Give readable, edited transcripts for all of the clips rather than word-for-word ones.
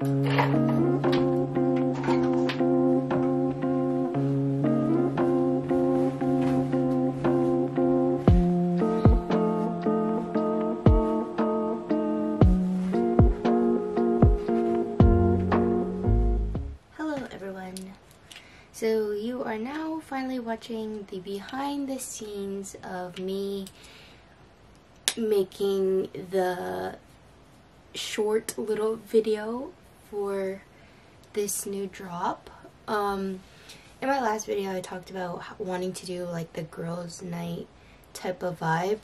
So you are now finally watching the behind the scenes of me making the short little video for this new drop. In my last video I talked about wanting to do like the girls' night type of vibe,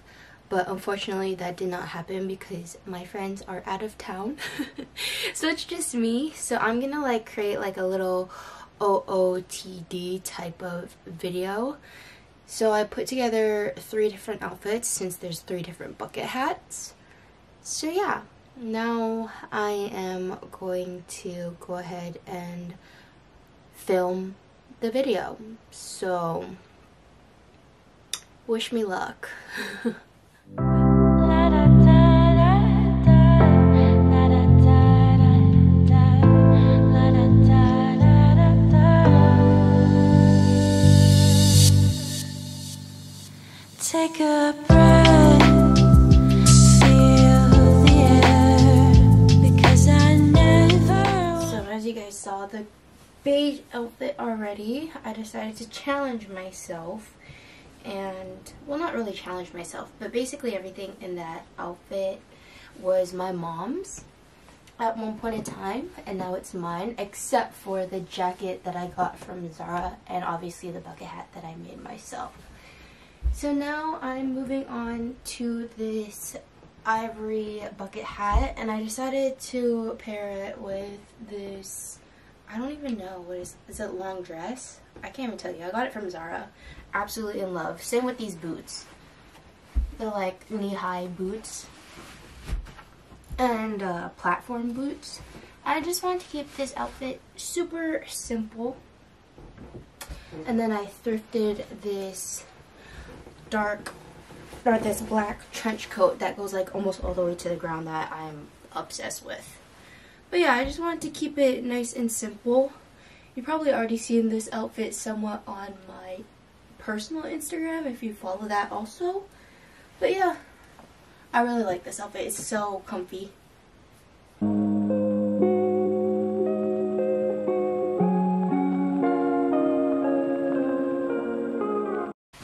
but unfortunately that did not happen because my friends are out of town. So it's just me. So I'm gonna like create like a little OOTD type of video. So I put together 3 different outfits since there's 3 different bucket hats. So yeah, now I am going to go ahead and film the video. So wish me luck. Take a breath, feel the air, because I never... So as you guys saw the beige outfit already, I decided to challenge myself and, well, not really challenge myself, but basically everything in that outfit was my mom's at one point in time, and now it's mine, except for the jacket that I got from Zara and obviously the bucket hat that I made myself. So now I'm moving on to this ivory bucket hat, and I decided to pair it with this, I don't even know what is it, long dress? I can't even tell you. I got it from Zara. Absolutely in love. Same with these boots. They're like knee-high boots and platform boots. I just wanted to keep this outfit super simple, and then I thrifted this this black trench coat that goes like almost all the way to the ground that I'm obsessed with. But yeah, I just wanted to keep it nice and simple. You've probably already seen this outfit somewhat on my personal Instagram if you follow that also. But yeah, I really like this outfit. It's so comfy.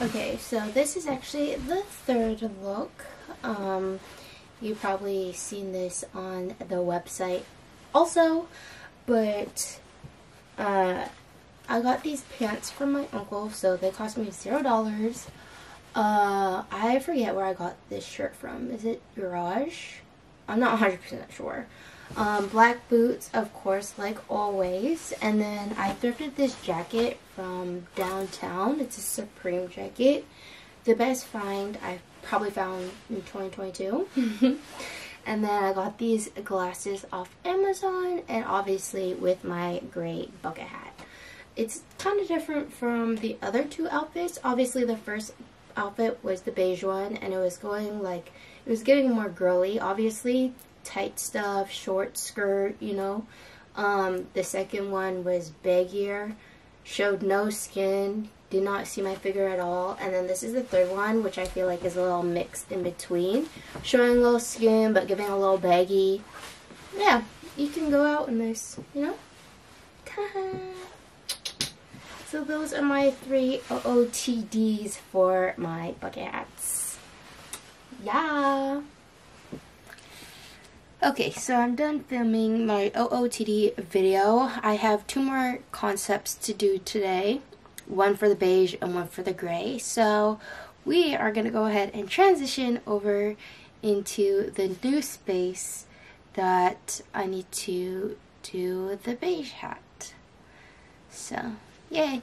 Okay, so this is actually the 3rd look. You've probably seen this on the website also, but I got these pants from my uncle, so they cost me $0. I forget where I got this shirt from. Is it Garage? I'm not 100% sure. Black boots, of course, like always. And then I thrifted this jacket from downtown. It's a Supreme jacket, the best find I've probably found in 2022. And then I got these glasses off Amazon, and obviously with my gray bucket hat. It's kind of different from the other 2 outfits. Obviously the first outfit was the beige one, and it was going like, it was getting more girly, obviously tight stuff, short skirt, you know. The second one was baggier, showed no skin, did not see my figure at all. And then this is the 3rd one, which I feel like is a little mixed in between, showing a little skin but giving a little baggy. Yeah, you can go out in this, you know. So those are my 3 OOTDs for my bucket hats. Yeah. Okay, so I'm done filming my OOTD video. I have 2 more concepts to do today, one for the beige and one for the gray. So we are going to go ahead and transition over into the new space that I need to do the beige hat. So, yay!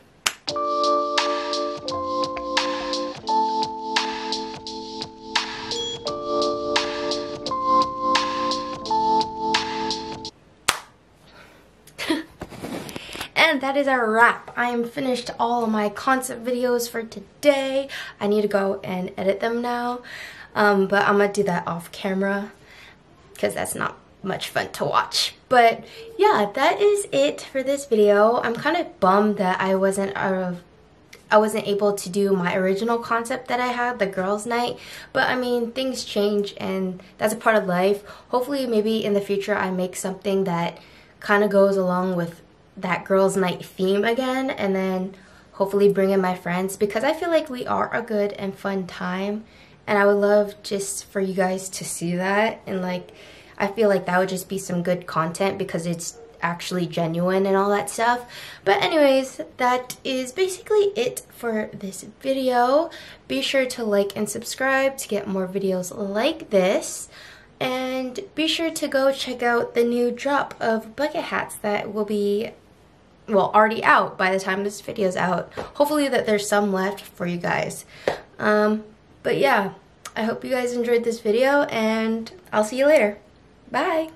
And that is a wrap. I am finished all of my concept videos for today. I need to go and edit them now, but I'm gonna do that off camera because that's not much fun to watch. But yeah, that is it for this video. I'm kind of bummed that I wasn't able to do my original concept that I had, the girls' night, but I mean, things change and that's a part of life. Hopefully maybe in the future I make something that kind of goes along with that girls' night theme again, and then hopefully bring in my friends, because I feel like we are a good and fun time, and I would love just for you guys to see that. And like, I feel like that would just be some good content because it's actually genuine and all that stuff. But anyways, that is basically it for this video. Be sure to like and subscribe to get more videos like this, and be sure to go check out the new drop of bucket hats that will be, well, already out by the time this video is out. Hopefully that there's some left for you guys. But yeah, I hope you guys enjoyed this video, and I'll see you later. Bye!